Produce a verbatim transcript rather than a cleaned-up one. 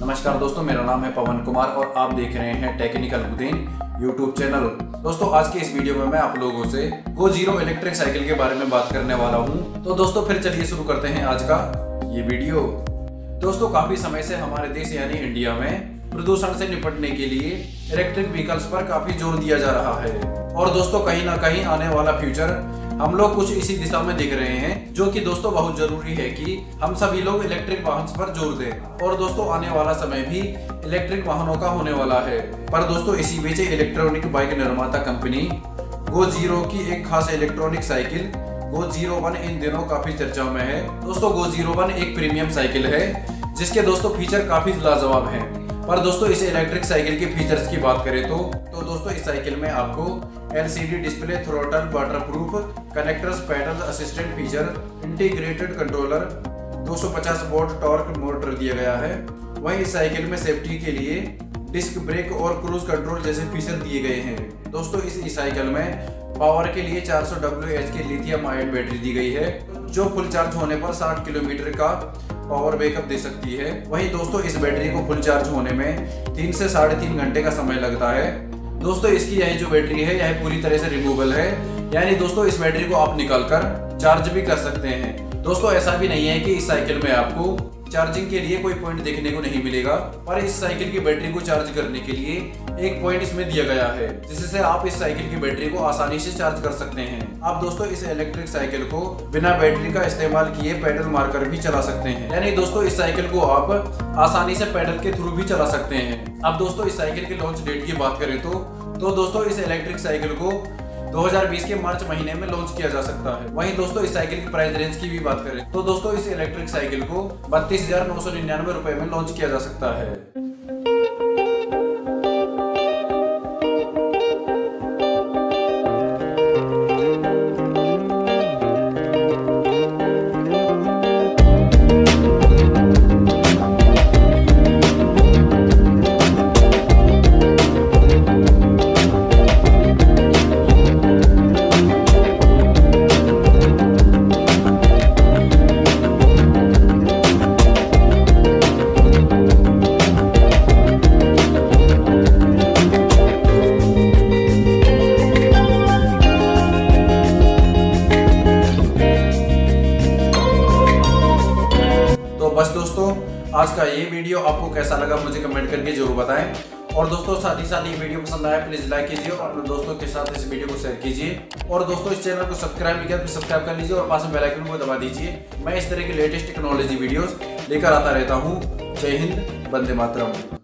नमस्कार दोस्तों, मेरा नाम है पवन कुमार और आप देख रहे हैं टेक्निकल गुदेन यूट्यूब चैनल। दोस्तों आज के इस वीडियो में मैं आप लोगों से गो जीरो इलेक्ट्रिक साइकिल के बारे में बात करने वाला हूं। तो दोस्तों फिर चलिए शुरू करते हैं आज का ये वीडियो। दोस्तों काफी समय से हमारे देश यानी इंडिया में प्रदूषण से निपटने के लिए इलेक्ट्रिक व्हीकल्स पर काफी जोर दिया जा रहा है और दोस्तों कहीं ना कहीं आने वाला फ्यूचर हम लोग कुछ इसी दिशा में देख रहे हैं, जो कि दोस्तों बहुत जरूरी है कि हम सभी लोग इलेक्ट्रिक वाहन पर जोर दें। और दोस्तों आने वाला समय भी इलेक्ट्रिक वाहनों का होने वाला है। पर दोस्तों इसी बीच इलेक्ट्रॉनिक बाइक निर्माता कंपनी गो जीरो की एक खास electronic cycle Go Zero one इन दिनों काफी चर्चा में है। दोस्तों गो जीरो वन एक प्रीमियम साइकिल है जिसके दोस्तों फीचर काफी लाजवाब है। पर दोस्तों इस इलेक्ट्रिक साइकिल के फीचर्स की बात करें तो, तो दोस्तों इस साइकिल में आपको L C D display, throttle, waterproof, connectors, pedal assistant feature, integrated controller, दो सौ पचास वोल्ट टॉर्क मोटर दिया गया है। वहीं इस साइकिल में सेफ्टी के लिए डिस्क ब्रेक और क्रूज कंट्रोल जैसे फीचर दिए गए हैं। दोस्तों इस साइकिल में पावर के लिए चार सौ डब्ल्यू एच की लिथियम आयन बैटरी दी गई है जो फुल चार्ज होने पर साठ किलोमीटर का पावर बैकअप दे सकती है। वहीं दोस्तों इस बैटरी को फुल चार्ज होने में तीन से साढ़े तीन घंटे का समय लगता है। दोस्तों इसकी यह जो बैटरी है यह पूरी तरह से रिमूवेबल है, यानी दोस्तों इस बैटरी को आप निकाल कर चार्ज भी कर सकते हैं। दोस्तों ऐसा भी नहीं है कि इस साइकिल में आपको चार्जिंग के लिए कोई पॉइंट देखने को नहीं मिलेगा, पर इस साइकिल की बैटरी को चार्ज करने के लिए एक पॉइंट इसमें दिया गया है जिससे आप इस साइकिल की बैटरी को आसानी से चार्ज कर सकते हैं। आप दोस्तों इस इलेक्ट्रिक साइकिल को बिना बैटरी का इस्तेमाल किए पैडल मारकर भी चला सकते हैं, यानी दोस्तों इस साइकिल को आप आसानी से पैडल के थ्रू भी चला सकते हैं। अब दोस्तों इस साइकिल के लॉन्च डेट की बात करें तो, तो दोस्तों इस इलेक्ट्रिक साइकिल को दो हज़ार बीस के मार्च महीने में लॉन्च किया जा सकता है। वहीं दोस्तों इस साइकिल की प्राइस रेंज की भी बात करें तो दोस्तों इस इलेक्ट्रिक साइकिल को बत्तीस हजार नौ सौ निन्यानवे रुपए में लॉन्च किया जा सकता है। बस दोस्तों आज का ये वीडियो आपको कैसा लगा मुझे कमेंट करके जरूर बताएं। और दोस्तों साथ ही साथ ये वीडियो पसंद आया प्लीज लाइक कीजिए और अपने दोस्तों के साथ इस वीडियो को शेयर कीजिए। और दोस्तों इस चैनल को सब्सक्राइब किया तो सब्सक्राइब कर लीजिए और पास में बेल आइकन को दबा दीजिए। मैं इस तरह की लेटेस्ट टेक्नोलॉजी वीडियोस लेकर आता रहता हूँ। जय हिंद, वंदे मातरम।